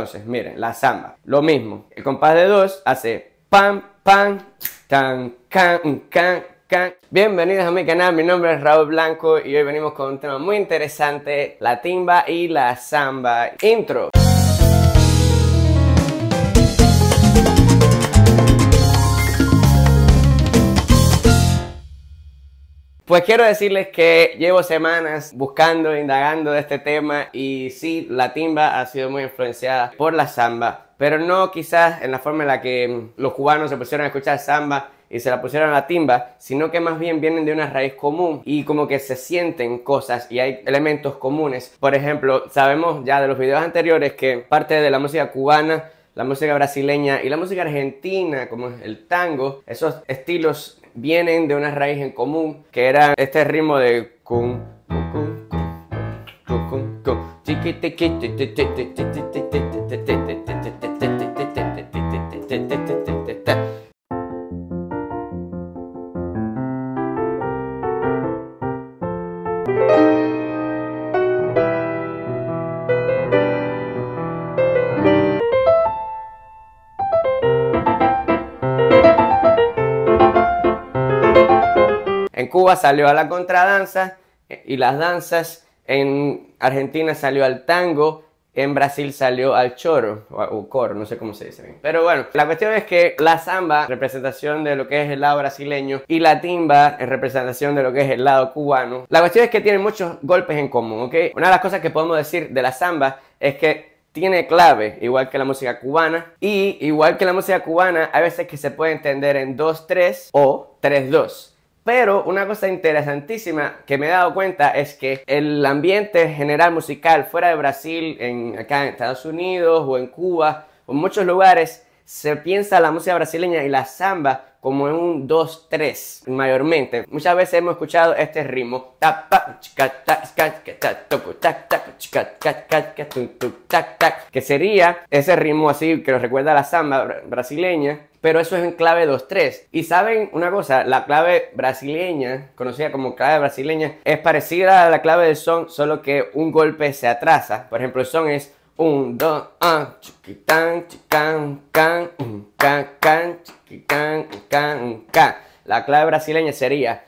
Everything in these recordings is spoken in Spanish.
Entonces, miren, la samba, lo mismo. El compás de dos hace pam, pam, tan, can, can, can. Bienvenidos a mi canal, mi nombre es Raúl Blanco y hoy venimos con un tema muy interesante, la timba y la samba. Intro. Pues quiero decirles que llevo semanas buscando, indagando de este tema y sí, la timba ha sido muy influenciada por la samba, pero no quizás en la forma en la que los cubanos se pusieron a escuchar samba y se la pusieron a la timba, sino que más bien vienen de una raíz común y como que se sienten cosas y hay elementos comunes. Por ejemplo, sabemos ya de los videos anteriores que parte de la música cubana, la música brasileña y la música argentina, como el tango, esos estilos vienen de una raíz en común, que era este ritmo de cum, cum, cum, cum, cum, cum, Cuba salió a la contradanza y las danzas, en Argentina salió al tango, en Brasil salió al choro o coro, no sé cómo se dice bien. Pero bueno, la cuestión es que la samba, representación de lo que es el lado brasileño, y la timba, en representación de lo que es el lado cubano. La cuestión es que tienen muchos golpes en común, ¿ok? Una de las cosas que podemos decir de la samba es que tiene clave, igual que la música cubana, y igual que la música cubana, hay veces que se puede entender en 2-3 o 3-2. Pero una cosa interesantísima que me he dado cuenta es que el ambiente general musical fuera de Brasil, acá en Estados Unidos o en Cuba o en muchos lugares, se piensa la música brasileña y la samba como en un 2-3 mayormente. Muchas veces hemos escuchado este ritmo. Que sería ese ritmo así que nos recuerda a la samba brasileña. Pero eso es en clave 2-3. Y saben una cosa, la clave brasileña, conocida como clave brasileña, es parecida a la clave del son, solo que un golpe se atrasa. Por ejemplo, el son es 1, 2, 1, chiquitán, chicán, can, can, can, chiquitán, can, can. La clave brasileña sería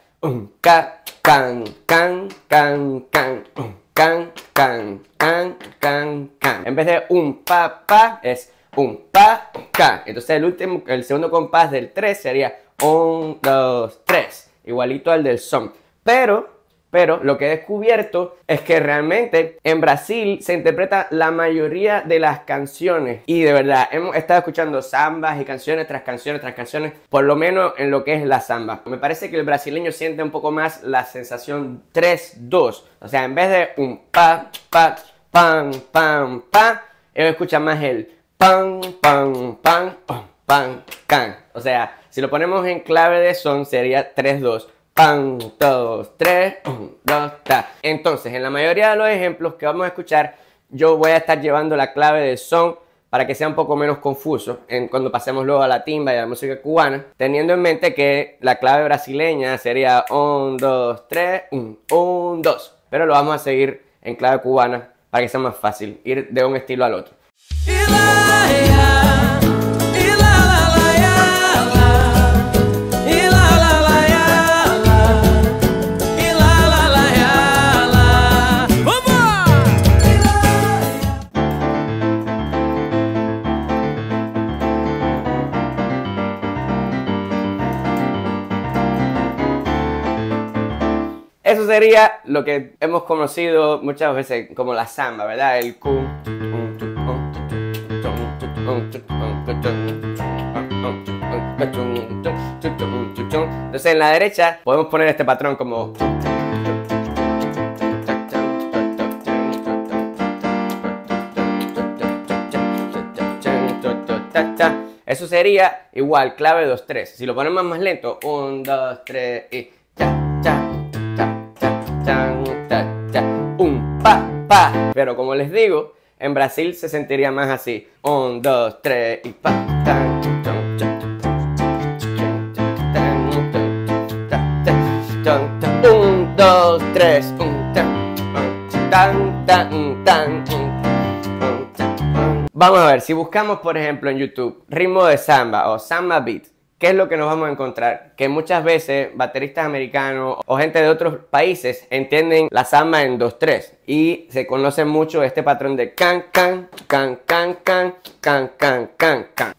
can, can, can, can, can, can, can, can, can, can. En vez de un pa, pa, es un pa, ca. Entonces el segundo compás del 3 sería 1, 2, 3, igualito al del son. Pero lo que he descubierto es que realmente en Brasil se interpreta la mayoría de las canciones. Y de verdad, hemos estado escuchando zambas y canciones tras canciones tras canciones, por lo menos en lo que es la zamba. Me parece que el brasileño siente un poco más la sensación 3-2. O sea, en vez de un pa, pa, pam, pam, pa, él escucha más el pan, pan, pan, pan, can. O sea, si lo ponemos en clave de son sería 3-2. Pan, 2, 3, 1, 2, ta. Entonces, en la mayoría de los ejemplos que vamos a escuchar, yo voy a estar llevando la clave de son para que sea un poco menos confuso cuando pasemos luego a la timba y a la música cubana, teniendo en mente que la clave brasileña sería 1, 2, 3, 1, 1, 2. Pero lo vamos a seguir en clave cubana para que sea más fácil ir de un estilo al otro. Eso sería lo que hemos conocido muchas veces como la samba, ¿verdad? El cum. Entonces en la derecha podemos poner este patrón como. Eso sería igual, clave 2-3. Si lo ponemos más lento, 1, 2, 3 y cha, cha. Un pa, pa. Pero como les digo, en Brasil se sentiría más así: 1, 2, 3 y pa. Un, dos, tres. Vamos a ver, si buscamos por ejemplo en YouTube ritmo de samba o samba beat, ¿qué es lo que nos vamos a encontrar? Que muchas veces bateristas americanos o gente de otros países entienden la samba en 2-3 y se conoce mucho este patrón de can, can, can, can, can, can, can, can, can.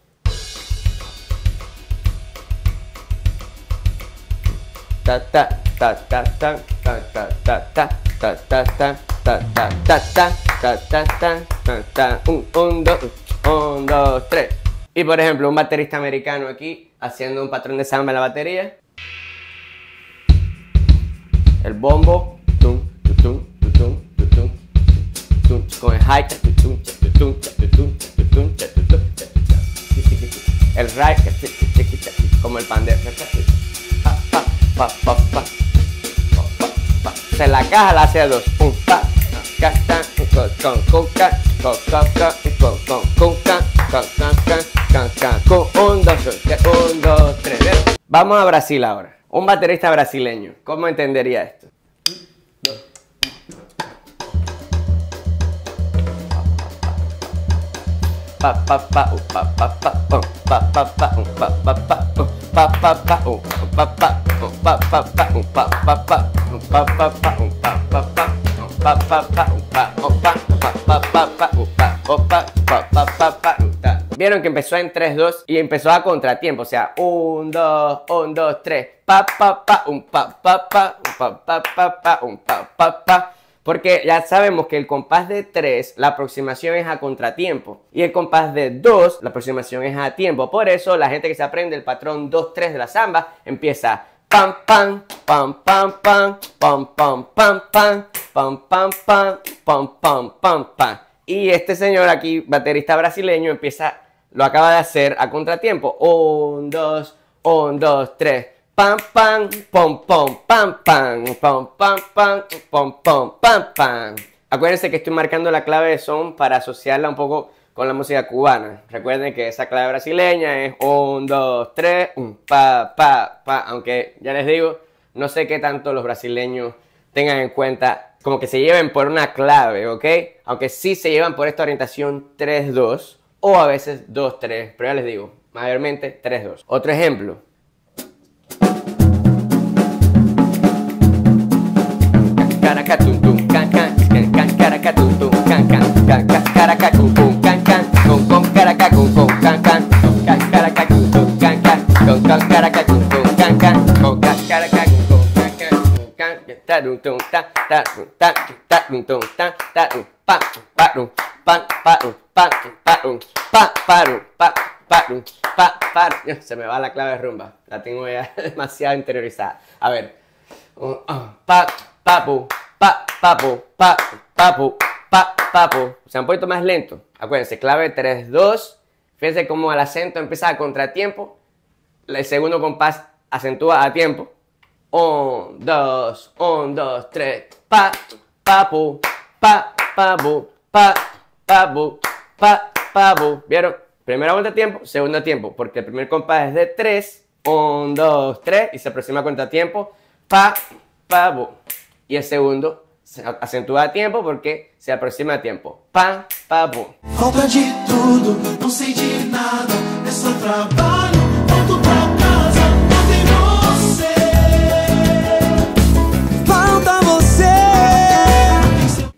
Ta ta ta ta ta ta ta ta ta ta ta ta ta ta ta ta ta ta ta ta ta 1, 2, 3. Y por ejemplo un baterista americano aquí haciendo un patrón de samba en la batería, el bombo con el hi-hat, el ride como el pandero. Pa, pa, pa, pa, pa, pa. O sea, la caja la hace a dos. Pa, ca, ca, vamos a Brasil ahora. Un baterista brasileño, ¿cómo entendería esto? Vieron que empezó en 3-2 y empezó a contratiempo, o sea, 1, 2, 3, porque ya sabemos que el compás de 3, la aproximación es a contratiempo. Y el compás de 2, la aproximación es a tiempo. Por eso la gente que se aprende el patrón 2-3 de la samba empieza pam pam pam pam pam pam pam pam pam pam pam pam pam pam pam pam. Y este señor aquí, baterista brasileño, empieza, lo acaba de hacer a contratiempo. 1, 2, 3. Pam pam pom pom pam pam pom pam pam pom pom pam pam. Acuérdense que estoy marcando la clave de son para asociarla un poco con la música cubana. Recuerden que esa clave brasileña es 1, 2, 3, pa pa pa. Aunque ya les digo, no sé qué tanto los brasileños tengan en cuenta como que se lleven por una clave, ¿ok? Aunque sí se llevan por esta orientación 3-2 o a veces 2-3, pero ya les digo, mayormente 3-2. Otro ejemplo. Se me va la clave de rumba, la tengo ya demasiado interiorizada. A ver, pa papu pa papu pa papu pa papu. O sea, un poquito más lento. Acuérdense, clave 3-2. Fíjense cómo el acento empieza a contratiempo. El segundo compás acentúa a tiempo. 1, 2, 1, 2, 3. Pa papu pa papu pa papu pa papu. ¿Vieron? Primera vuelta a tiempo, segundo tiempo, porque el primer compás es de 3, 1, 2, 3 y se aproxima a contratiempo, pa, pabu. Y el segundo se acentúa a tiempo porque se aproxima a tiempo, pa, pabu. Falta de todo, no sé de nada, é só trabalho, volto pra casa, falta você.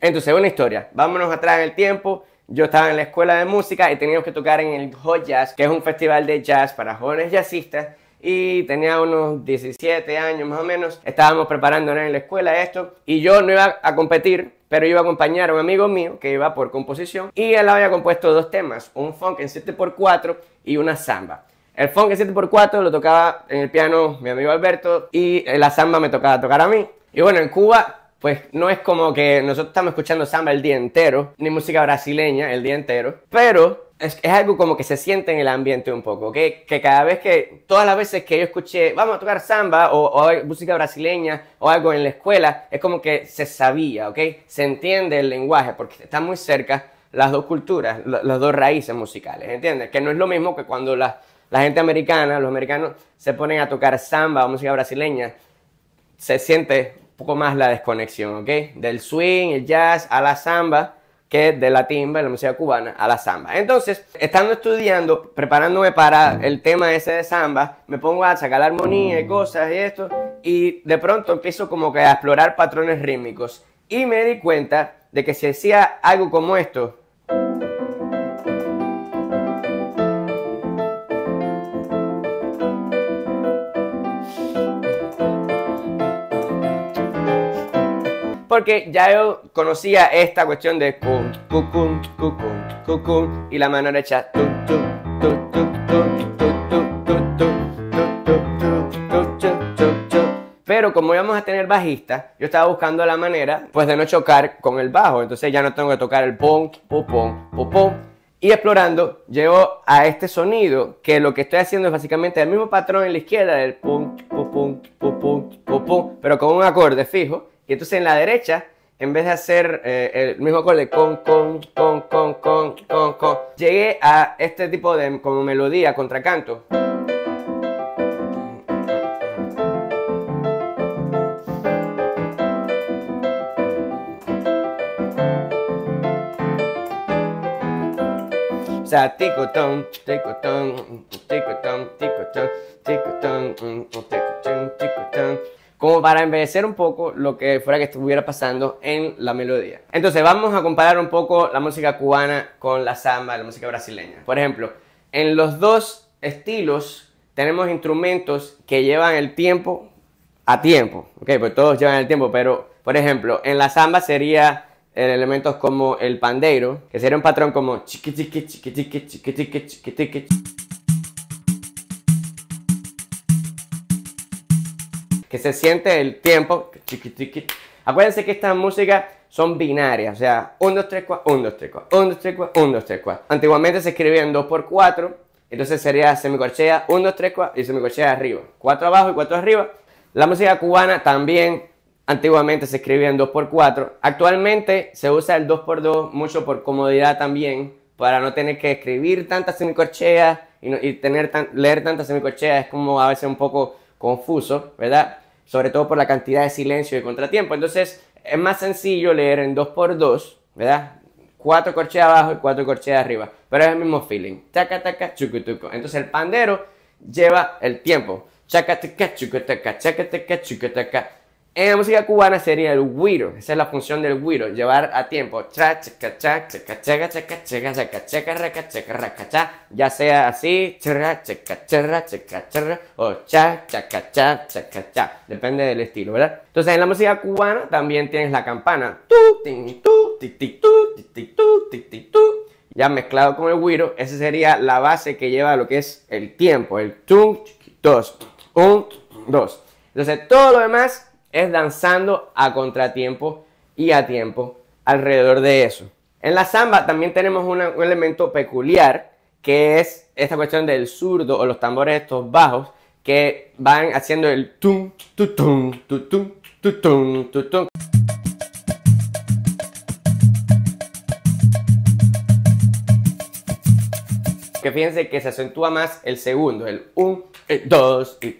Entonces, una historia, vámonos atrás en el tiempo. Yo estaba en la escuela de música y teníamos que tocar en el Hot Jazz, que es un festival de jazz para jóvenes jazzistas, y tenía unos 17 años más o menos. Estábamos preparándonos en la escuela esto y yo no iba a competir, pero iba a acompañar a un amigo mío que iba por composición y él había compuesto dos temas, un funk en 7x4 y una samba. El funk en 7x4 lo tocaba en el piano mi amigo Alberto y la samba me tocaba tocar a mí. Y bueno, en Cuba pues no es como que nosotros estamos escuchando samba el día entero, ni música brasileña el día entero, pero es algo como que se siente en el ambiente un poco, ¿okay? Que cada vez que, todas las veces que yo escuché, vamos a tocar samba o música brasileña o algo en la escuela, es como que se sabía, ¿ok? Se entiende el lenguaje porque están muy cerca las dos culturas, las dos raíces musicales, ¿entiendes? Que no es lo mismo que cuando la gente americana, los americanos se ponen a tocar samba o música brasileña, se siente un poco más la desconexión, ¿ok? Del swing, el jazz, a la samba, que de la timba, de la música cubana, a la samba. Entonces, estando estudiando, preparándome para el tema ese de samba, me pongo a sacar la armonía y cosas y esto, y de pronto empiezo como que a explorar patrones rítmicos. Y me di cuenta de que si hacía algo como esto, porque ya yo conocía esta cuestión de cum, cucum, cucum, cucum, y la mano derecha tu, tu, tu, tu, tu, tu, tu, tu, tu, tu, tu, tu, tu. Pero como íbamos a tener bajista, yo estaba buscando la manera pues de no chocar con el bajo, entonces ya no tengo que tocar el pom, pom, pom, pom, pom. Y explorando, llego a este sonido, que lo que estoy haciendo es básicamente el mismo patrón en la izquierda, del pum, pum, pum, pum, pum, pum, pum, pero con un acorde fijo. Y entonces en la derecha, en vez de hacer el mismo acorde con, llegué a este tipo de como melodía, contracanto. O sea, ticotón, ticotón, ticotón, ticotón, ticotón, ticotón, ticotón, como para embellecer un poco lo que fuera que estuviera pasando en la melodía. Entonces vamos a comparar un poco la música cubana con la samba, la música brasileña. Por ejemplo, en los dos estilos tenemos instrumentos que llevan el tiempo a tiempo. Ok, pues todos llevan el tiempo, pero por ejemplo, en la samba sería elementos como el pandeiro, que sería un patrón como chiqui chiqui chiqui chiqui chiqui chiqui chiqui chiqui, que se siente el tiempo. Acuérdense que estas músicas son binarias, o sea, 1, 2, 3, 4, 1, 2, 3, 4, 1, 2, 3, 4, 1, 2, 3, 4. Antiguamente se escribía en 2×4, entonces sería semicorchea 1, 2, 3, 4 y semicorchea arriba, 4 abajo y 4 arriba. La música cubana también antiguamente se escribía en 2×4, actualmente se usa el 2×2 mucho por comodidad también, para no tener que escribir tantas semicorcheas y leer tantas semicorcheas, es como a veces un poco confuso, ¿verdad? Sobre todo por la cantidad de silencio y contratiempo. Entonces es más sencillo leer en 2×2, ¿verdad? 4 corcheas abajo y 4 corcheas arriba, pero es el mismo feeling. Chaca, taca, chucutuco. Entonces el pandero lleva el tiempo. Chaca, taca, chucutaca, chaca, taca, chucutaca. En la música cubana sería el guiro, esa es la función del guiro, llevar a tiempo. Ya sea así, o depende del estilo, ¿verdad? Entonces en la música cubana también tienes la campana, ya mezclado con el guiro. Esa sería la base que lleva lo que es el tiempo, el 2, 1, 2. Entonces todo lo demás es danzando a contratiempo y a tiempo alrededor de eso. En la samba también tenemos un elemento peculiar, que es esta cuestión del zurdo o los tambores estos bajos que van haciendo el tum, tutum, tutum, tutum, tutum. Que fíjense que se acentúa más el segundo, el un, el dos, y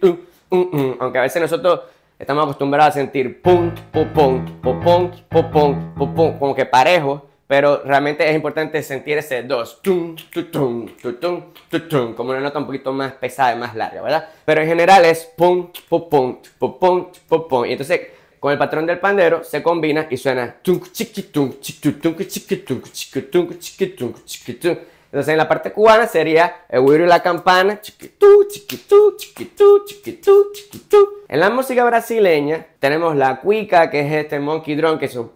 un, aunque a veces nosotros estamos acostumbrados a sentir pum, popón, popón, popón, popón, como que parejo, pero realmente es importante sentir ese dos, tum, tutum, tutum, tutum, como una nota un poquito más pesada y más larga, ¿verdad? Pero en general es pum, popón, popón, popón, y entonces con el patrón del pandero se combina y suena tum, chiqui, tum, chiqui, tum, chiqui, tum, chiqui, tum, chiqui, tum, chiqui, tum. Entonces en la parte cubana sería el güiro y la campana, chiquitú, chiquitú, chiquitú, chiquitú, chiquitú. En la música brasileña tenemos la cuica, que es este monkey drum, que es un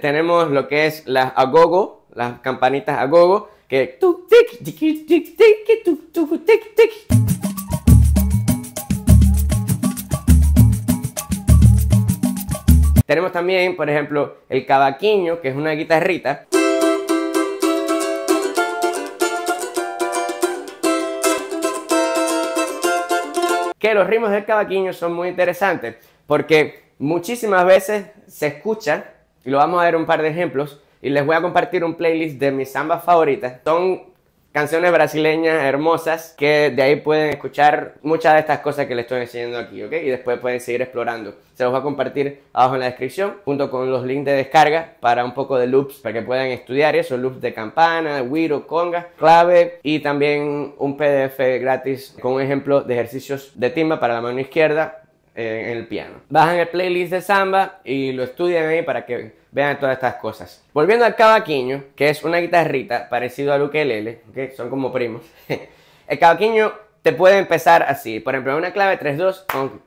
tenemos lo que es las agogo, las campanitas agogo, que tenemos también, por ejemplo, el cavaquinho, que es una guitarrita. Que los ritmos del cavaquinho son muy interesantes, porque muchísimas veces se escucha, y lo vamos a ver un par de ejemplos, y les voy a compartir un playlist de mis sambas favoritas. Son canciones brasileñas hermosas, que de ahí pueden escuchar muchas de estas cosas que les estoy enseñando aquí, ¿ok? Y después pueden seguir explorando. Se los voy a compartir abajo en la descripción, junto con los links de descarga para un poco de loops, para que puedan estudiar eso, loops de campana, guiro, conga, clave, y también un PDF gratis con un ejemplo de ejercicios de timba para la mano izquierda en el piano. Bajan el playlist de samba y lo estudian ahí para que vean todas estas cosas. Volviendo al cavaquinho, que es una guitarrita parecido al ukelele, ¿okay? Son como primos. El cavaquinho te puede empezar así, por ejemplo, una clave 3-2 con...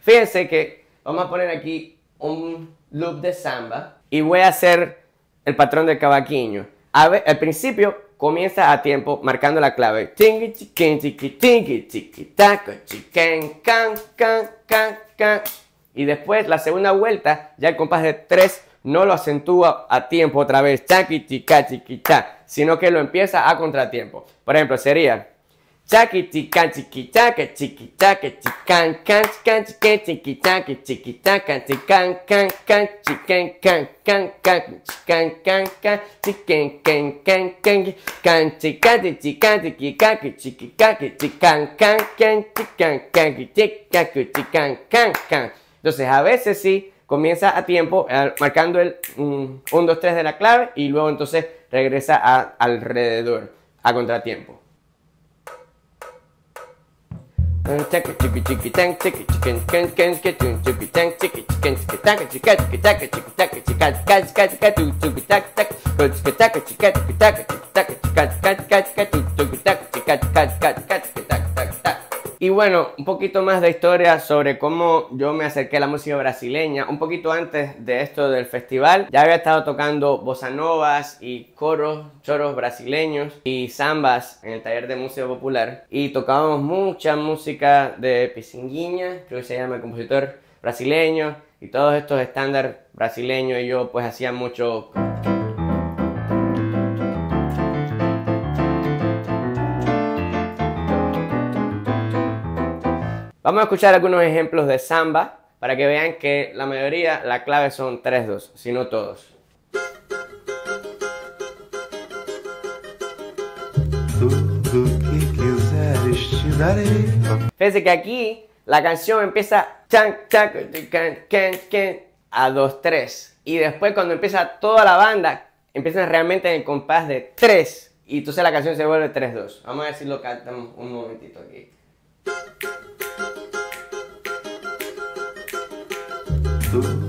Fíjense que vamos a poner aquí un loop de samba y voy a hacer el patrón del cavaquinho. Al principio comienza a tiempo marcando la clave. Y después la segunda vuelta, ya el compás de 3 no lo acentúa a tiempo otra vez, sino que lo empieza a contratiempo. Por ejemplo, sería... Entonces a veces sí comienza a tiempo marcando el 1, 2, 3 de la clave y luego entonces regresa alrededor, a contratiempo. Y bueno, un poquito más de historia sobre cómo yo me acerqué a la música brasileña. Un poquito antes de esto del festival, ya había estado tocando bossa novas y choros brasileños y zambas en el taller de música popular. Y tocábamos mucha música de Pixinguinha, creo que se llama el compositor brasileño, y todos estos estándares brasileños, y yo pues hacía mucho... Vamos a escuchar algunos ejemplos de samba para que vean que la mayoría, la clave son 3-2, si no todos. Fíjense que aquí la canción empieza a 2-3 y después cuando empieza toda la banda, empiezan realmente en el compás de 3 y entonces la canción se vuelve 3-2. Vamos a ver si lo cantamos un momentito aquí.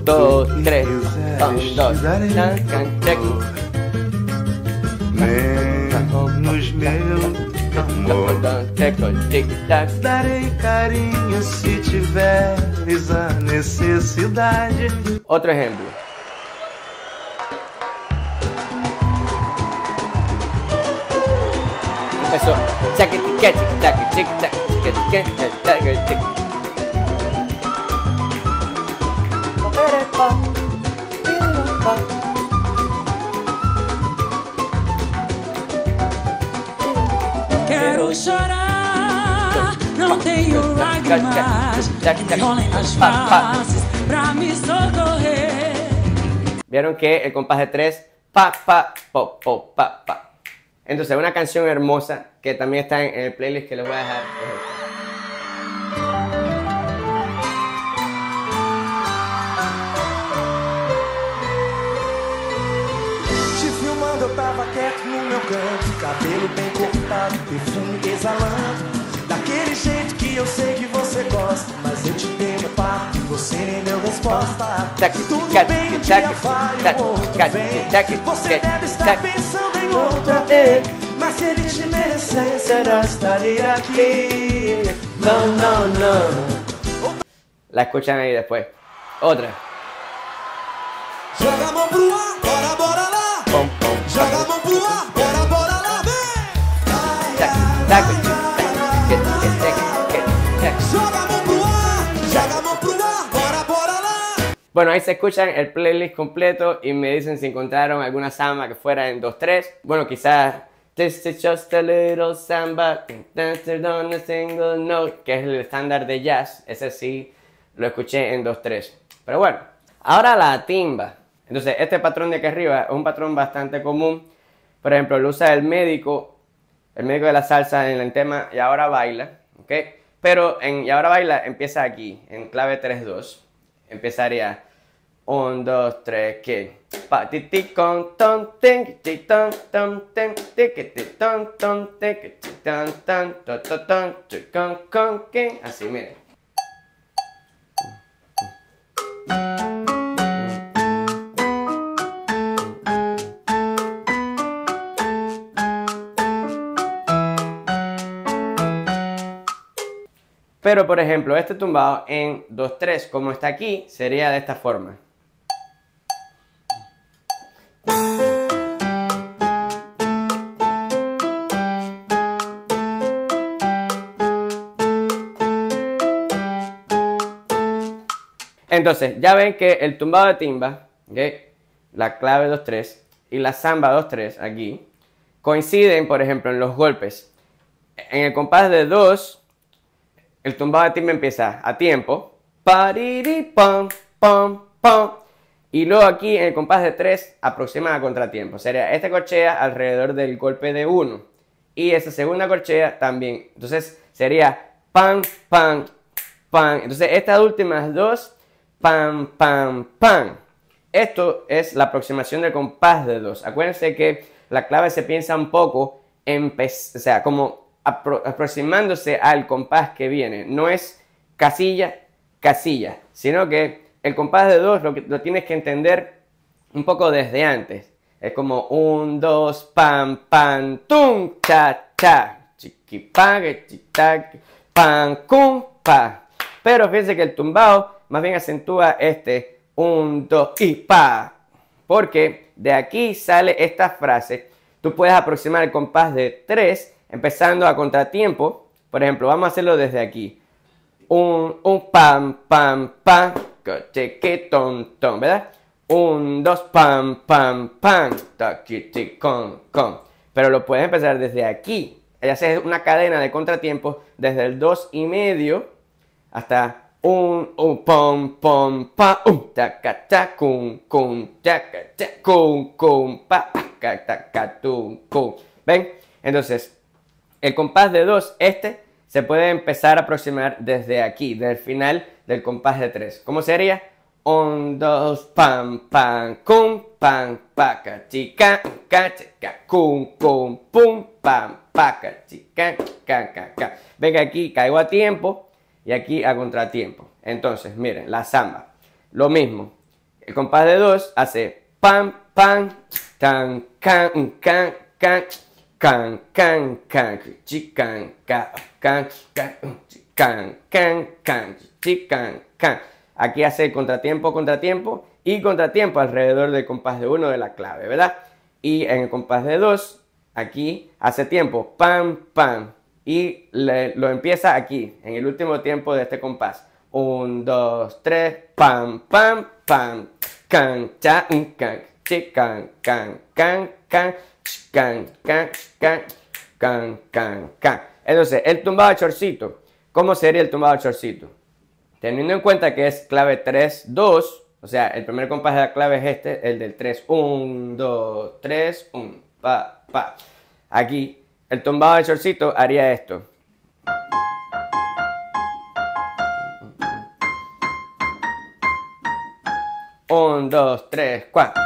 Dos, tres, un, dos. Menos meu amor, daré cariño si tiveres a necesidad. Otro ejemplo. Empezó. Quero chorar, não tenho lágrimas, que rolem nas faces pra me socorrer. Vieron que el compás de 3, pa, pa, po, po, pa, pa. Entonces, una canción hermosa que también está en el playlist que les voy a dejar. Cabelo bem cortado, perfume exalando, daquele jeito que eu sei que você gosta, mas eu te dei meu papo e você nem deu resposta. Tudo bem, um dia vai, um outro vem. Você deve estar pensando em outra, mas se ele te merecesse, eu estaria aqui. Não, não, não. La escuchan aí depois. Outra. Joga a mão pro ar, bora, bora lá. Joga a mão pro ar, bora, bora lá. Bueno, ahí se escuchan el playlist completo y me dicen si encontraron alguna samba que fuera en 2-3. Bueno, quizás This is just a little samba, danced on a single note, que es el estándar de jazz. Ese sí lo escuché en 2-3. Pero bueno, ahora la timba. Entonces, este patrón de aquí arriba es un patrón bastante común. Por ejemplo, lo usa el médico de la salsa en el tema Y Ahora Baila, ¿ok? Pero en Y Ahora Baila empieza aquí, en clave 3-2. Empezaría 1, 2, 3, que pa ti ti con ton ti ton ti con que así, miren. Pero por ejemplo, este tumbao en 2-3, como está aquí, sería de esta forma. Entonces, ya ven que el tumbao de timba, ¿okay?, la clave 2-3 y la samba 2-3 aquí, coinciden, por ejemplo, en los golpes. En el compás de 2, el tumbao de timba empieza a tiempo, y luego aquí en el compás de 3 aproxima a contratiempo. Sería esta corchea alrededor del golpe de 1 y esa segunda corchea también. Entonces sería pam, pam, pam. Entonces estas últimas dos, pam, pam, pam. Esto es la aproximación del compás de 2. Acuérdense que la clave se piensa un poco en, o sea, como aproximándose al compás que viene. No es casilla, casilla, sino que el compás de 2 lo tienes que entender un poco desde antes. Es como 1, 2, pam, pam, tum, cha, cha, chiquipague, chitac, pam, cum, pa. Pero fíjense que el tumbao más bien acentúa este 1, 2 y pa, porque de aquí sale esta frase. Tú puedes aproximar el compás de 3 empezando a contratiempo. Por ejemplo, vamos a hacerlo desde aquí. Un pam, pam, pam, cocheque, ton, ton, ¿verdad? 1, 2, pam, pam, pam, taquiti, con, con. Pero lo puedes empezar desde aquí. Ya haces una cadena de contratiempos desde el 2 y medio hasta un, pom, pom, pa, un, taca, taca, cum, taca, taca, cum, pa, taca, taca, tum, cum. ¿Ven? Entonces, el compás de 2, este, se puede empezar a aproximar desde aquí, del final del compás de 3. ¿Cómo sería? 1, 2, pam, pam, cum, pam, paca, chica, cachica, cum, cum, pum, pam, paca, chica, caca, caca. Ven que aquí caigo a tiempo y aquí a contratiempo. Entonces, miren, la samba, lo mismo. El compás de 2 hace pam, pam, tan, can, can, can. Can, can, can, chican, can, can, can, can, can, chican, can. Aquí hace contratiempo, contratiempo y contratiempo alrededor del compás de 1 de la clave, ¿verdad? Y en el compás de 2, aquí hace tiempo, pam, pam. Y lo empieza aquí, en el último tiempo de este compás. 1, 2, 3, pam, pam, pam, can, cha, can, chican, can, can, can. Can, can, can, can, can, can. Entonces, el tumbado de chorcito, ¿cómo sería el tumbado de chorcito? Teniendo en cuenta que es clave 3-2, o sea, el primer compás de la clave es este, el del 3, 1, 2, 3, 1, pa, pa. Aquí, el tumbado de chorcito haría esto. Un, dos, tres, cuatro.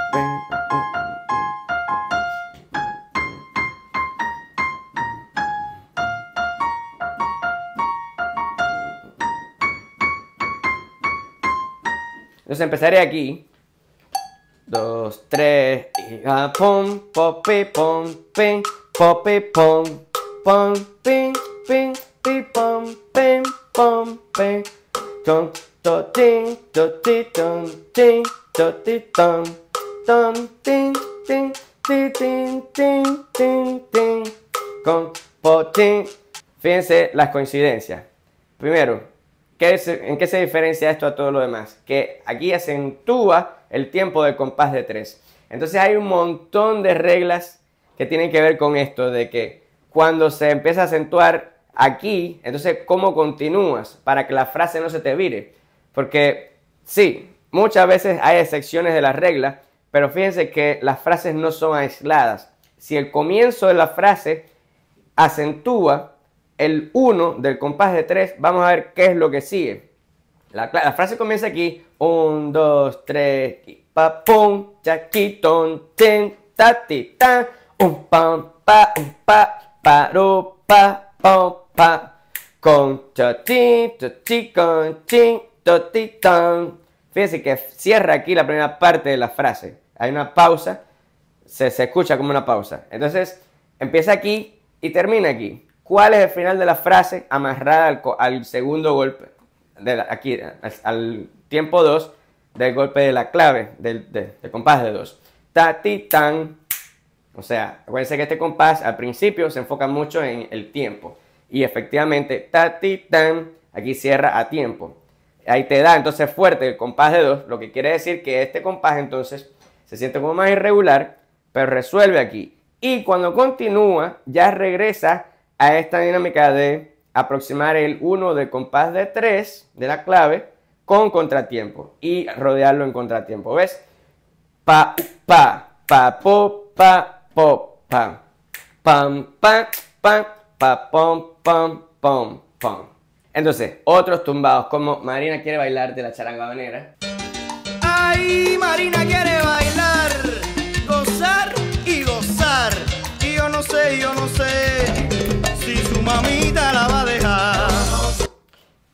Entonces empezaré aquí. 2, 3 y pom, popi, pom, ping, popi, pom, pom, ping, ping, ping, pom, ping, pom, ping, ton, to, ting, to, ti, ton, ting, to, ti, ton, ton, ting, ting, ti, ting, ting, ting, ting, con, po, ting. Fíjense las coincidencias. Primero, ¿en qué se diferencia esto a todo lo demás? Que aquí acentúa el tiempo del compás de 3. Entonces hay un montón de reglas que tienen que ver con esto, de que cuando se empieza a acentuar aquí, entonces cómo continúas para que la frase no se te vire. Porque sí, Muchas veces hay excepciones de las reglas, pero fíjense que las frases no son aisladas. Si el comienzo de la frase acentúa el 1 del compás de 3, vamos a ver qué es lo que sigue. La frase comienza aquí, 1, 2, 3, y pa, pum, chaquitón, ten, ta, ti, ta, un, pa, paro, pa, pom, pa, con, chatín, chatín, con, chin, totitón. Fíjense que cierra aquí la primera parte de la frase. Hay una pausa, se escucha como una pausa. Entonces empieza aquí y termina aquí. ¿Cuál es el final de la frase amarrada al segundo golpe? Aquí, al tiempo 2 del golpe de la clave, del compás de 2. Ta, ti, tan. O sea, acuérdense que este compás al principio se enfoca mucho en el tiempo. Y efectivamente, ta, ti, tan, aquí cierra a tiempo. Ahí te da entonces fuerte el compás de 2, lo que quiere decir que este compás entonces se siente como más irregular, pero resuelve aquí. Y cuando continúa, ya regresa a esta dinámica de aproximar el 1 del compás de 3 de la clave con contratiempo y rodearlo en contratiempo. ¿Ves? Pa, pa, pa, po, pa, po, pam, pam, pam, pam, pa, pom, pam, pom, pam. Entonces, otros tumbados como Marina quiere bailar de la charanga habanera. Ay, Marina quiere bailar, gozar. Y yo no sé si su mamita la va a dejar.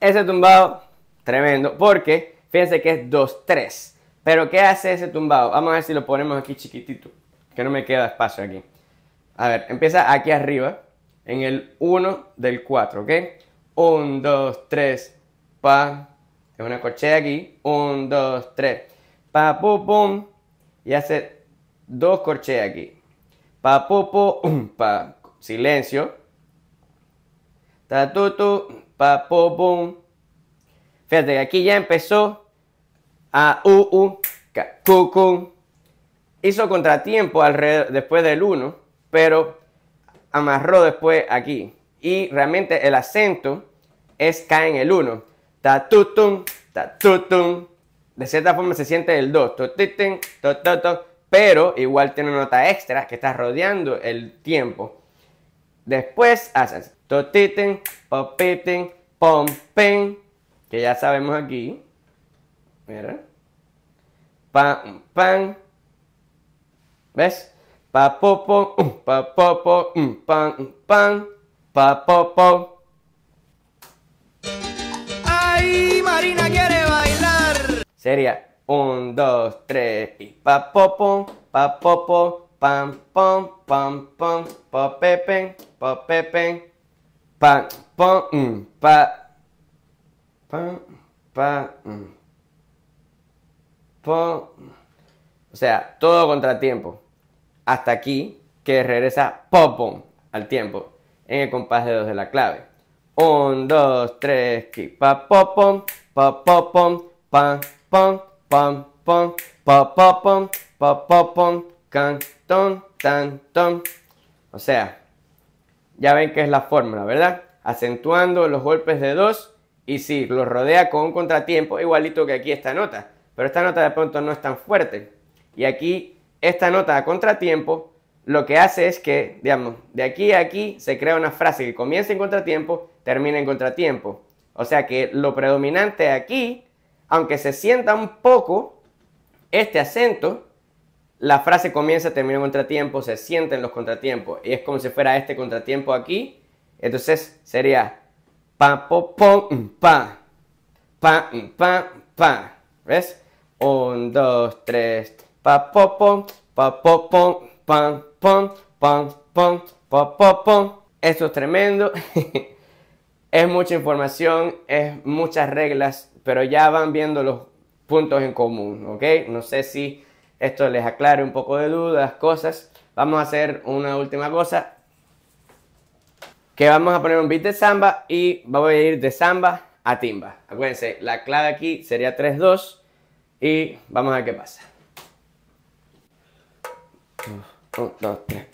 Ese tumbado, tremendo, porque fíjense que es 2-3. Pero ¿qué hace ese tumbado? Vamos a ver si lo ponemos aquí chiquitito, que no me queda espacio aquí. A ver, empieza aquí arriba, en el 1 del 4, ¿ok? 1, 2, 3, pa, es una corchea aquí, 1, 2, 3, pa, pu, pum, y hace dos corcheas aquí, pa, pu, pu, pa, silencio, ta, tu, tu, pa, pu, pum. Fíjate que aquí ya empezó a ca, cu, cu. Hizo contratiempo alrededor, después del 1, pero amarró después aquí. Y realmente el acento cae en el 1. Tatutum, tatutum. De cierta forma se siente el 2. Pero igual tiene una nota extra que está rodeando el tiempo. Después haces totitin, popitin, pompen. Que ya sabemos aquí. Mira. Pam, pam. ¿Ves? Pa, popo, pa, popo, pam, pam. Pa, po, po. Ay, Marina quiere bailar. Sería 1, 2, 3 y pa, po, po, pam, pom, pam, pom, po, pepen, pam, pom, pa, pam, pa, pom. O sea, todo contratiempo. Hasta aquí que regresa popom al tiempo. En el compás de 2 de la clave. 1, 2, 3, ki, pa, popom, pam, pom, pam, pom, pa, popom, can, ton, tan, ton. O sea, ya ven que es la fórmula, ¿verdad? Acentuando los golpes de 2 y si los rodea con un contratiempo, igualito que aquí esta nota. Pero esta nota de pronto no es tan fuerte. Y aquí, esta nota a contratiempo, lo que hace es que, digamos, de aquí a aquí se crea una frase que comienza en contratiempo, termina en contratiempo. O sea que lo predominante aquí, aunque se sienta un poco este acento, la frase comienza, termina en contratiempo, se sienten los contratiempos. Y es como si fuera este contratiempo aquí. Entonces sería pa, po, pom, pa, pa, pa, pa. ¿Ves? 1, 2, 3, pa, po, pom, pa, po, pom, pam, pom, pam, pom, pom, pom, pom. Esto es tremendo. Es mucha información, es muchas reglas, pero ya van viendo los puntos en común, ¿ok? No sé si esto les aclare un poco de dudas, cosas. Vamos a hacer una última cosa. Que vamos a poner un beat de samba y vamos a ir de samba a timba. Acuérdense, la clave aquí sería 3-2 y vamos a ver qué pasa. 1, 2, 3.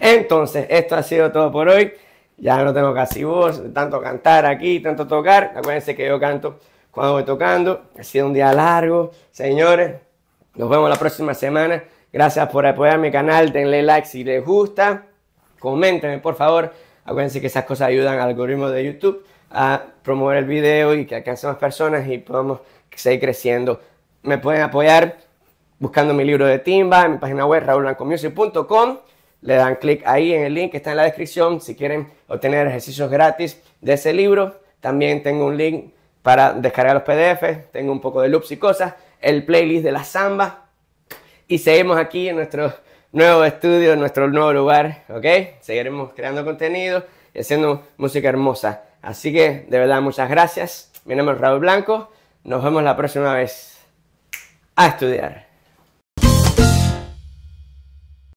Entonces, esto ha sido todo por hoy. Ya no tengo casi voz, tanto cantar aquí, tanto tocar. Acuérdense que yo canto cuando voy tocando. Ha sido un día largo, señores. Nos vemos la próxima semana. Gracias por apoyar mi canal. Denle like si les gusta. Coméntenme, por favor. Acuérdense que esas cosas ayudan al algoritmo de YouTube a promover el video y que alcance más personas y podamos seguir creciendo. Me pueden apoyar buscando mi libro de timba en mi página web raulblancomusic.com. Le dan clic ahí en el link que está en la descripción si quieren obtener ejercicios gratis de ese libro. También tengo un link para descargar los PDFs, tengo un poco de loops y cosas, el playlist de la samba. Y seguimos aquí en nuestro nuevo estudio, en nuestro nuevo lugar, ¿ok? Seguiremos creando contenido y haciendo música hermosa. Así que, de verdad, muchas gracias. Mi nombre es Raúl Blanco. Nos vemos la próxima vez. A estudiar.